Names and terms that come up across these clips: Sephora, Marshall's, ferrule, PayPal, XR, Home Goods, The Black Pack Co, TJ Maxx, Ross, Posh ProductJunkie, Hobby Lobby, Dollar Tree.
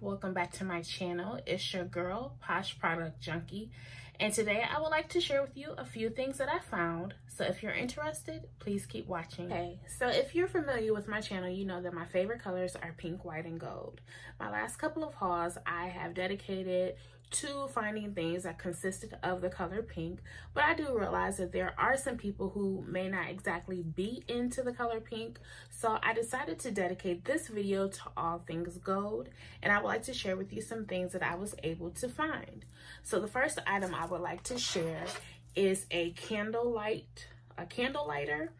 Welcome back to my channel. It's your girl, Posh Product Junkie, and today I would like to share with you a few things that I found. So if you're interested, please keep watching. Okay, so if you're familiar with my channel, you know that my favorite colors are pink, white, and gold. My last couple of hauls I have dedicated to finding things that consisted of the color pink, but I do realize that there are some people who may not exactly be into the color pink, so I decided to dedicate this video to all things gold, and I would like to share with you some things that I was able to find. So the first item I would like to share is a candle lighter,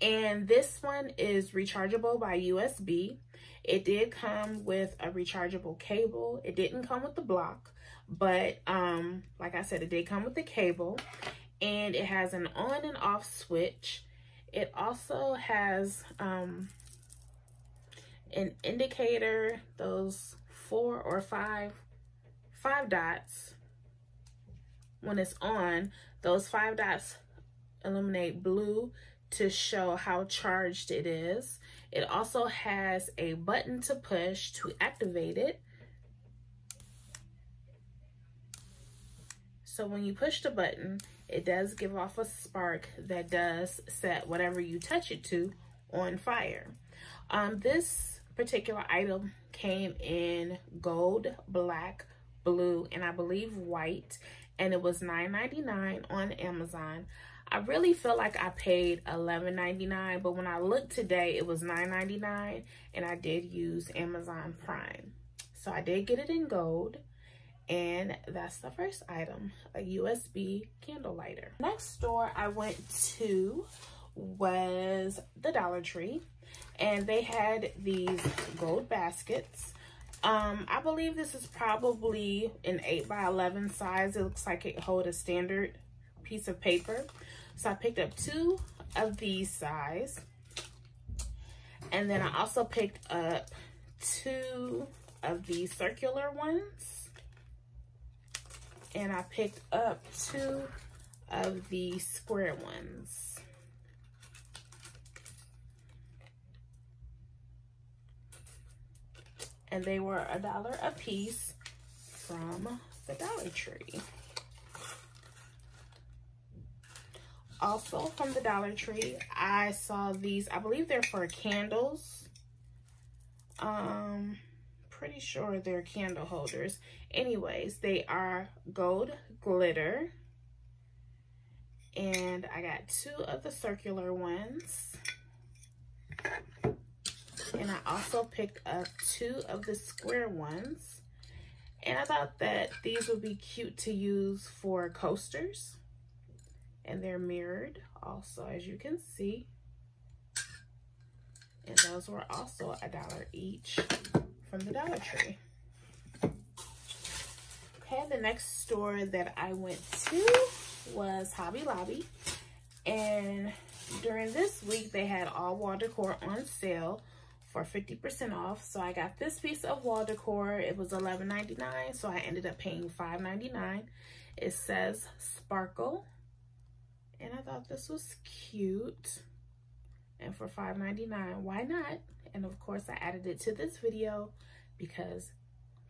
and this one is rechargeable by USB. It did come with a rechargeable cable. It didn't come with the block, but like I said, it did come with the cable, and it has an on and off switch. It also has an indicator, those five dots. When it's on, those five dots illuminate blue to show how charged it is. It also has a button to push to activate it. So when you push the button, it does give off a spark that does set whatever you touch it to on fire. This particular item came in gold, black, blue, and I believe white, and it was $9.99 on Amazon. I really feel like I paid $11.99, but when I looked today, it was $9.99, and I did use Amazon Prime. So I did get it in gold. And that's the first item, a USB candle lighter. Next store I went to was the Dollar Tree, and they had these gold baskets. I believe this is probably an 8x11 size. It looks like it holds a standard piece of paper. So I picked up two of these size. And then I also picked up two of these circular ones. And I picked up two of the square ones. And they were $1 a piece from the Dollar Tree. Also from the Dollar Tree, I saw these, I believe they're for candles. Pretty sure they're candle holders. Anyways, they are gold glitter, and I got two of the circular ones, and I also picked up two of the square ones, and I thought that these would be cute to use for coasters, and they're mirrored also, as you can see, and those were also $1 each from the Dollar Tree. Okay, the next store that I went to was Hobby Lobby, and during this week they had all wall decor on sale for 50% off, so I got this piece of wall decor. It was $11.99, so I ended up paying $5.99. It says Sparkle, and I thought this was cute, and for $5.99, why not? And of course I added it to this video because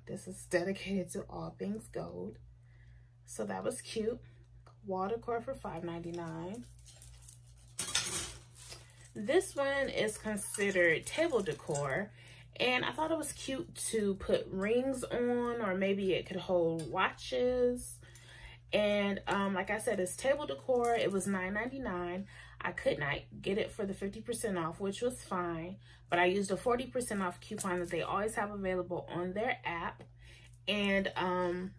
this is dedicated to all things gold. So that was cute. Wall decor for $5.99. This one is considered table decor, and I thought it was cute to put rings on, or maybe it could hold watches. And like I said, it's table decor. It was $9.99. I could not get it for the 50% off, which was fine, but I used a 40% off coupon that they always have available on their app. And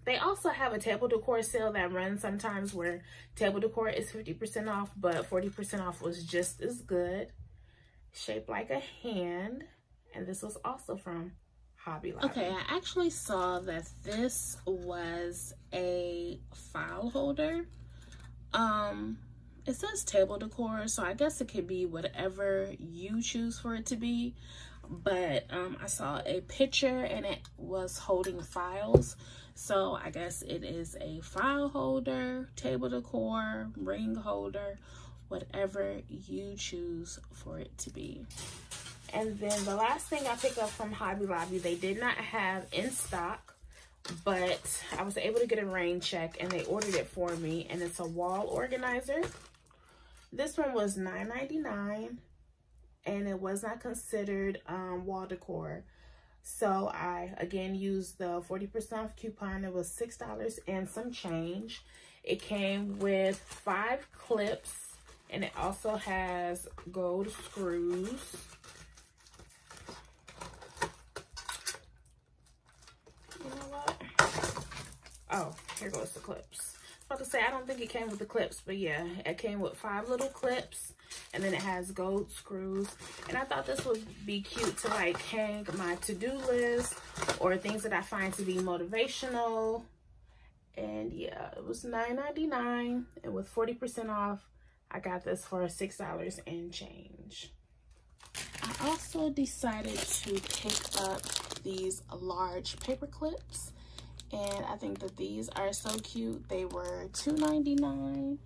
they also have a table decor sale that runs sometimes where table decor is 50% off, but 40% off was just as good. Shaped like a hand, and this was also from Hobby Lobby. Okay, I actually saw that this was a file holder. It says table decor, so I guess it could be whatever you choose for it to be, but I saw a picture and it was holding files, so I guess it is a file holder, table decor, ring holder, whatever you choose for it to be. And then the last thing I picked up from Hobby Lobby, they did not have in stock, but I was able to get a rain check and they ordered it for me, and it's a wall organizer. This one was $9.99 and it was not considered wall decor. So I again used the 40% off coupon. It was $6 and some change. It came with 5 clips and it also has gold screws. You know what? Oh, here goes the clips. I was about to say, I don't think it came with the clips, but yeah, it came with 5 little clips, and then it has gold screws. And I thought this would be cute to like hang my to-do list or things that I find to be motivational. And yeah, it was $9.99, and with 40% off, I got this for $6 and change. I also decided to pick up these large paper clips. And I think that these are so cute. They were $2.99.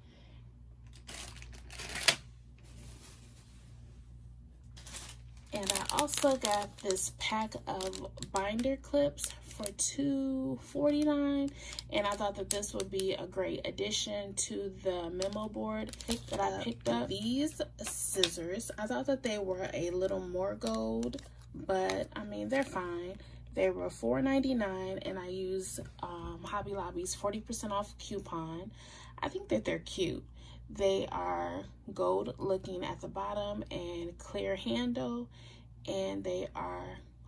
And I also got this pack of binder clips for $2.49. And I thought that this would be a great addition to the memo board that I picked up. These scissors, I thought that they were a little more gold, but I mean, they're fine. They were $4.99, and I used Hobby Lobby's 40% off coupon. I think that they're cute. They are gold looking at the bottom and clear handle, and they are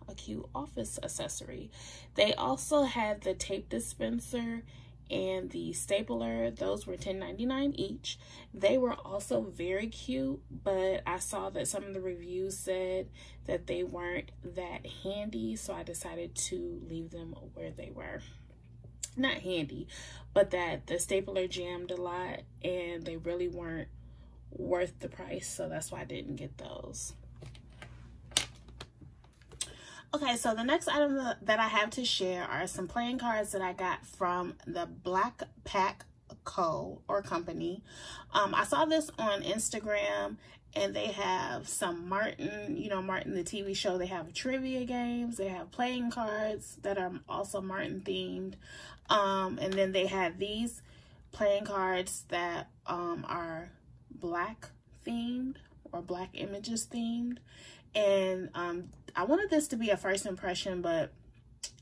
a cute office accessory. They also had the tape dispenser and the stapler. Those were $10.99 each. They were also very cute, but I saw that some of the reviews said that they weren't that handy, so I decided to leave them where they were. Not handy, but that the stapler jammed a lot and they really weren't worth the price, so that's why I didn't get those. Okay, so the next item that I have to share are some playing cards that I got from The Black Pack Co or Company. I saw this on Instagram, and they have some Martin, you know, Martin the TV show. They have trivia games. They have playing cards that are also Martin themed. And then they had these playing cards that are black themed or black images themed. And I wanted this to be a first impression, but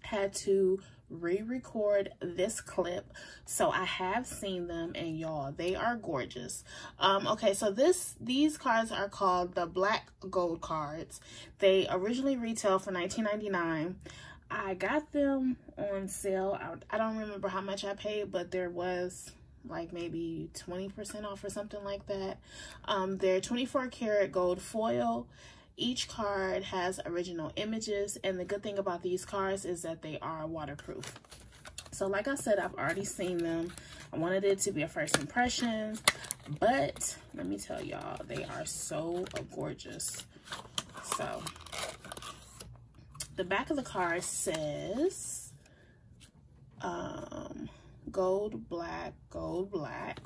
had to re-record this clip. So I have seen them, and y'all, they are gorgeous. Okay, so these cards are called the Black Gold cards. They originally retail for $19.99. I got them on sale. I don't remember how much I paid, but there was like maybe 20% off or something like that. They're 24 karat gold foil. Each card has original images, and the good thing about these cards is that they are waterproof. So like I said, I've already seen them. I wanted it to be a first impression, but let me tell y'all, they are so gorgeous. So the back of the card says gold, black, gold, black.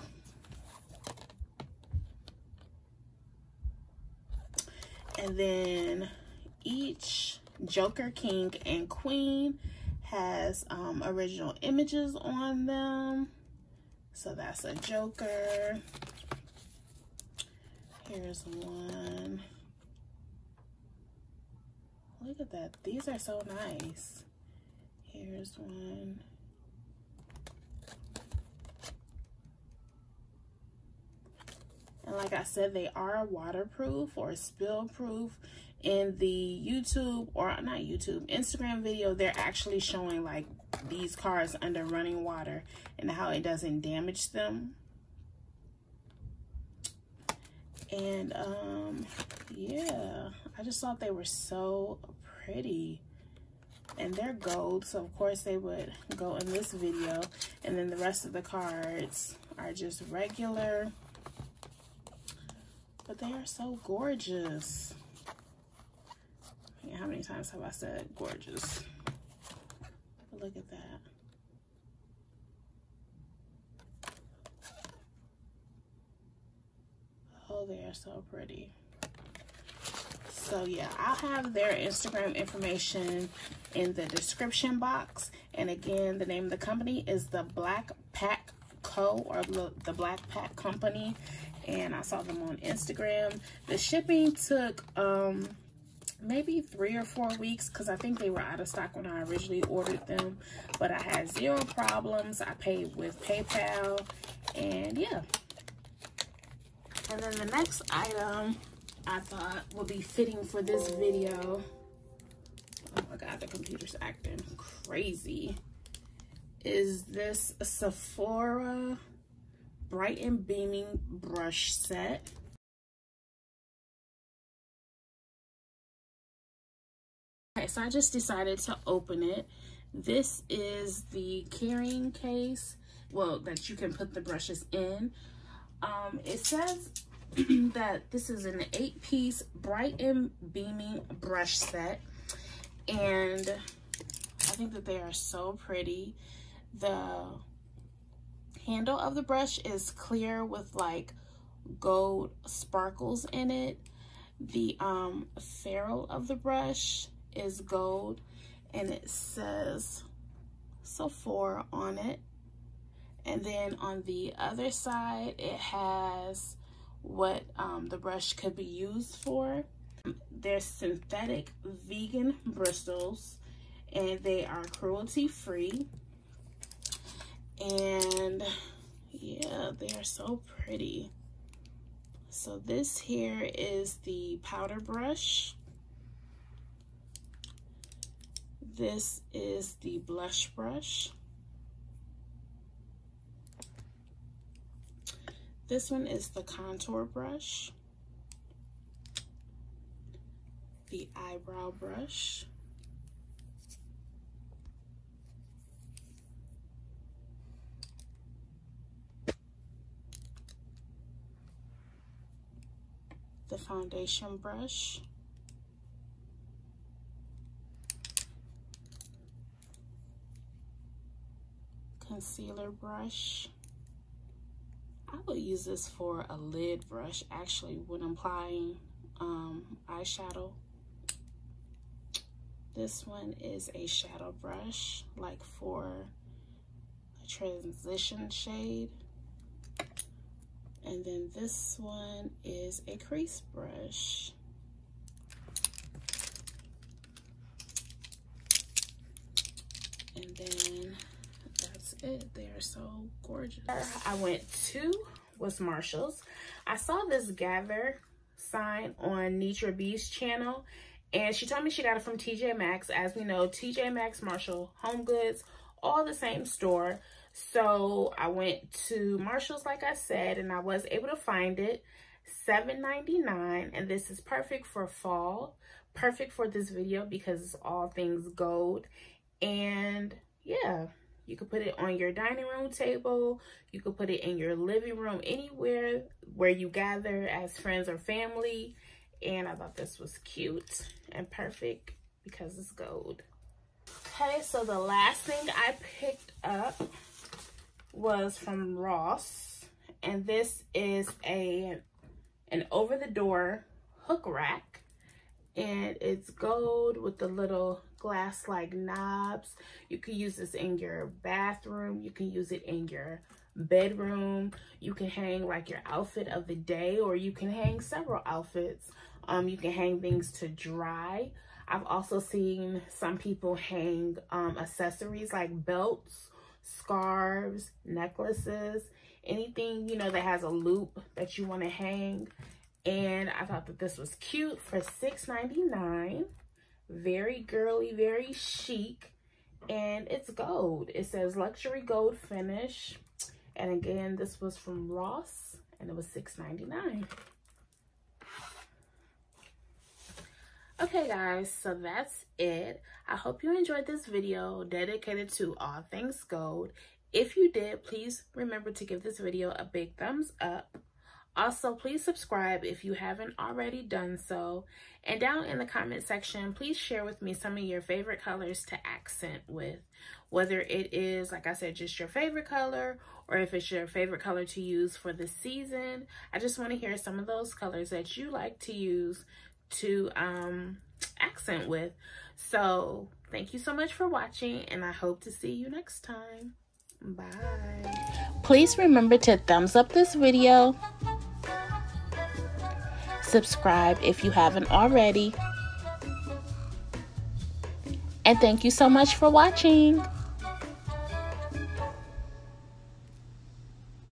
And then each Joker, King, and Queen has original images on them. So that's a Joker. Here's one. Look at that. These are so nice. Here's one. And like I said, they are waterproof or spill proof. In the YouTube, or not YouTube, Instagram video, they're actually showing like these cards under running water and how it doesn't damage them. And yeah, I just thought they were so pretty. And they're gold, so of course they would go in this video. And then the rest of the cards are just regular. But they are so gorgeous. Man, how many times have I said gorgeous? But look at that. Oh, they are so pretty. So yeah, I'll have their Instagram information in the description box. And again, the name of the company is The Black Pack Co, or The Black Pack Company. And I saw them on Instagram. The shipping took maybe 3 or 4 weeks because I think they were out of stock when I originally ordered them. But I had zero problems. I paid with PayPal, and yeah. And then the next item I thought would be fitting for this video. Oh my God, the computer's acting crazy. Is this Sephora Bright and Beaming brush set. Okay, so I just decided to open it. This is the carrying case, well, that you can put the brushes in. It says that this is an 8-piece Bright and Beaming brush set, and I think that they are so pretty. The handle of the brush is clear with like gold sparkles in it. The ferrule of the brush is gold, and it says Sephora on it. And then on the other side, it has what the brush could be used for. They're synthetic vegan bristles, and they are cruelty-free. And yeah, they are so pretty. So this here is the powder brush. This is the blush brush. This one is the contour brush. The eyebrow brush. The foundation brush, concealer brush. I would use this for a lid brush actually when applying eyeshadow. This one is a shadow brush, like for a transition shade. And then this one is a crease brush. And then that's it. They are so gorgeous. I went to was Marshall's. I saw this Gather sign on Nitra B's channel, and she told me she got it from TJ Maxx. As we know, TJ Maxx, Marshall, Home Goods, all the same store. So I went to Marshall's, like I said, and I was able to find it, $7.99. And this is perfect for fall, perfect for this video because it's all things gold. And yeah, you could put it on your dining room table. You could put it in your living room, anywhere where you gather as friends or family. And I thought this was cute and perfect because it's gold. Okay, so the last thing I picked up was from Ross, and this is an over-the-door hook rack, and it's gold with the little glass like knobs. You can use this in your bathroom, you can use it in your bedroom, you can hang like your outfit of the day, or you can hang several outfits. You can hang things to dry. I've also seen some people hang accessories like belts, scarves, necklaces, anything, you know, that has a loop that you want to hang. And I thought that this was cute for $6.99. Very girly, very chic, and it's gold. It says luxury gold finish. And again, this was from Ross, and it was $6.99. Okay guys, so that's it. I hope you enjoyed this video dedicated to all things gold. If you did, please remember to give this video a big thumbs up. Also, please subscribe if you haven't already done so. And down in the comment section, please share with me some of your favorite colors to accent with. Whether it is, like I said, just your favorite color, or if it's your favorite color to use for the season. I just want to hear some of those colors that you like to use to accent with. So thank you so much for watching, and I hope to see you next time. Bye. Please remember to thumbs up this video, subscribe if you haven't already, and thank you so much for watching.